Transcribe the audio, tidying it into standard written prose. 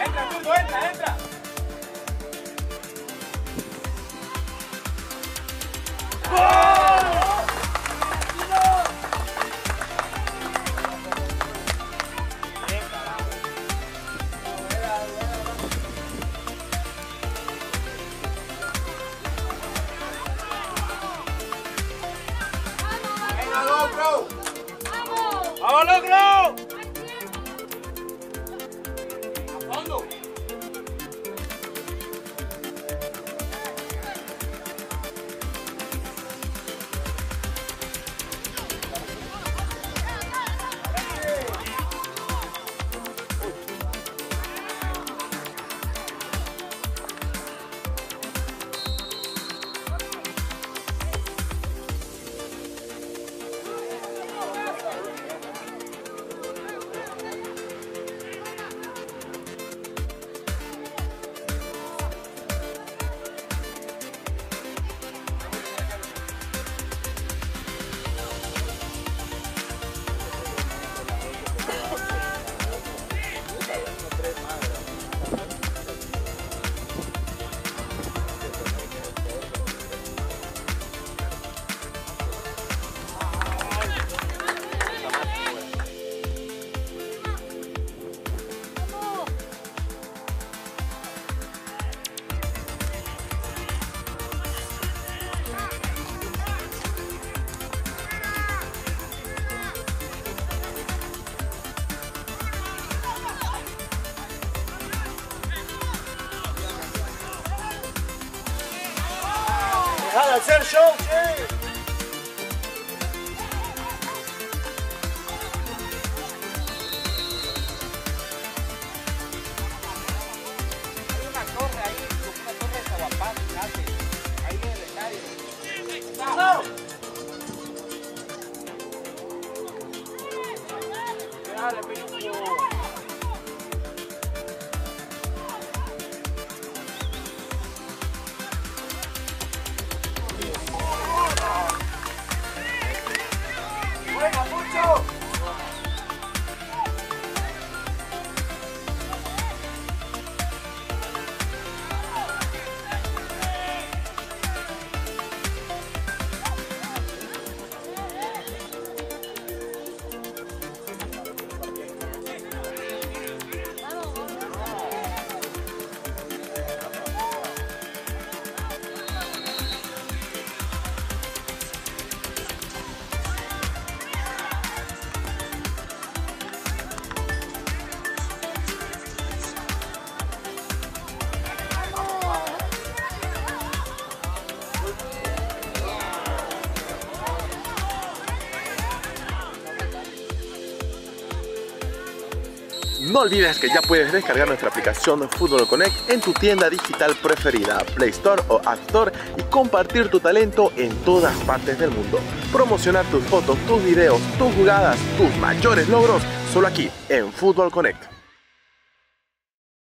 Entra, Turbo, entra, entra. ¡Venga, logro! ¡Vamos! ¡Vamos, logro! ¡Dejad de hacer show! ¡Sí! No olvides que ya puedes descargar nuestra aplicación Fútbol Connect en tu tienda digital preferida, Play Store o App Store, y compartir tu talento en todas partes del mundo. Promocionar tus fotos, tus videos, tus jugadas, tus mayores logros, solo aquí en Fútbol Connect.